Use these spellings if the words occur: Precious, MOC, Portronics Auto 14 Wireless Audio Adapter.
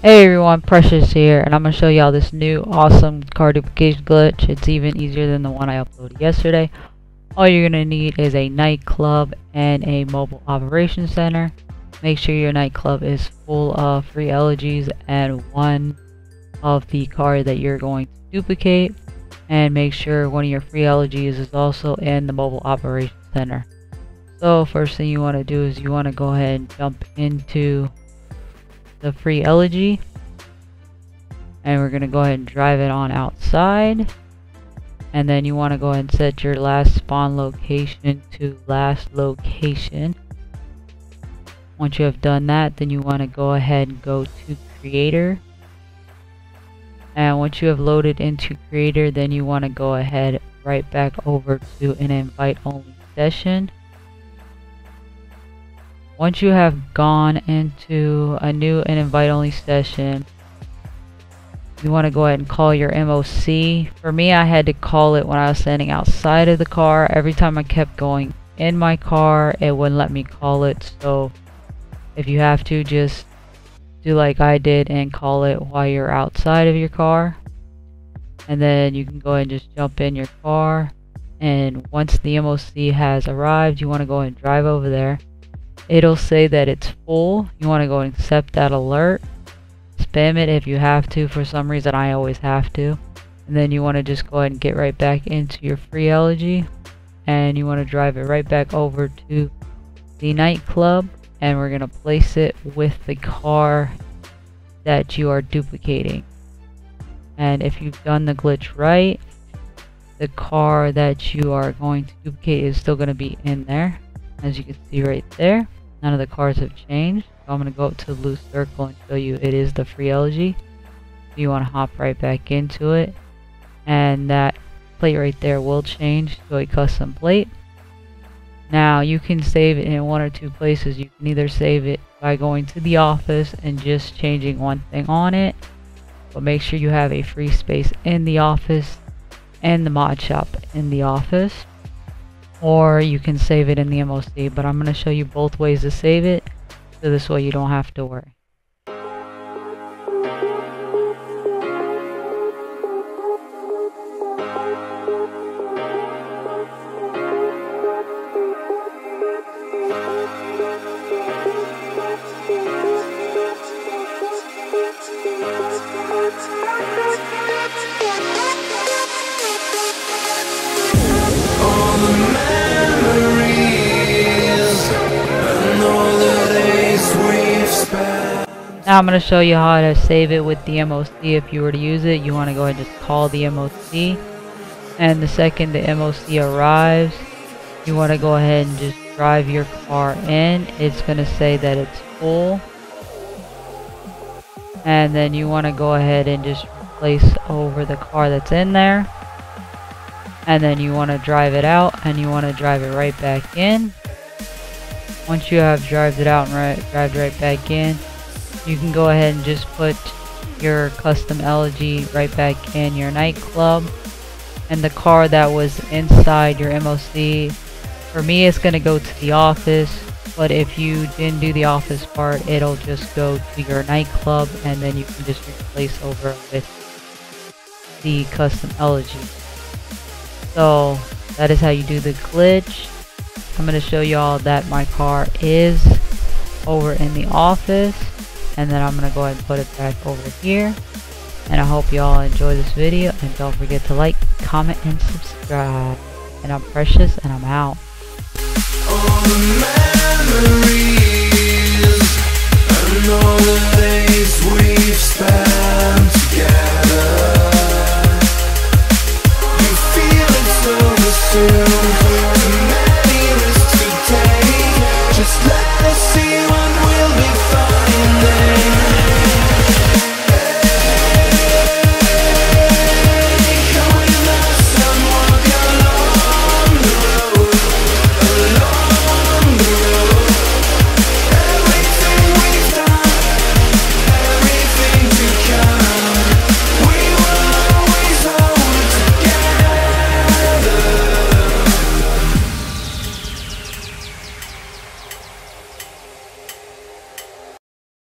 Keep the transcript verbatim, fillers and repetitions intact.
Hey everyone, Precious here, and I'm going to show y'all this new awesome car duplication glitch. It's even easier than the one I uploaded yesterday. All you're going to need is a nightclub and a mobile operations center. Make sure your nightclub is full of free elegies and one of the car that you're going to duplicate. And make sure one of your free elegies is also in the mobile operations center. So first thing you want to do is you want to go ahead and jump into the free elegy, and we're gonna go ahead and drive it on outside, and then you want to go ahead and set your last spawn location to last location. Once you have done that, then you want to go ahead and go to creator, and once you have loaded into creator, then you want to go ahead right back over to an invite only session. Once you have gone into a new and invite only session, you want to go ahead and call your M O C. For me, I had to call it when I was standing outside of the car. Every time I kept going in my car, it wouldn't let me call it. So if you have to, just do like I did and call it while you're outside of your car. And then you can go ahead and just jump in your car. And once the M O C has arrived, you want to go ahead and drive over there. It'll say that it's full. You want to go and accept that alert. Spam it if you have to. For some reason, I always have to. And then you want to just go ahead and get right back into your free elegy, and you want to drive it right back over to the nightclub, and we're going to place it with the car that you are duplicating. And if you've done the glitch right, the car that you are going to duplicate is still going to be in there. As you can see right there, none of the cars have changed. So I'm going to go up to the blue circle and show you it is the free elegy. You want to hop right back into it, and that plate right there will change to a custom plate. Now you can save it in one or two places. You can either save it by going to the office and just changing one thing on it, but make sure you have a free space in the office and the mod shop in the office. Or you can save it in the M O C, but I'm going to show you both ways to save it, so this way you don't have to worry. Now I'm going to show you how to save it with the M O C. If you were to use it, you want to go ahead and just call the M O C, and the second the M O C arrives, you want to go ahead and just drive your car in. It's going to say that it's full, and then you want to go ahead and just place over the car that's in there, and then you want to drive it out, and you want to drive it right back in. Once you have driven it out and right, drive right back in, you can go ahead and just put your custom elegy right back in your nightclub, and the car that was inside your M O C, for me it's going to go to the office, but if you didn't do the office part, it'll just go to your nightclub, and then you can just replace over with the custom elegy. So that is how you do the glitch. I'm going to show y'all that my car is over in the office, and then I'm going to go ahead and put it back over here. And I hope you all enjoy this video, and don't forget to like, comment, and subscribe. And I'm Precious, and I'm out. All the memories and all the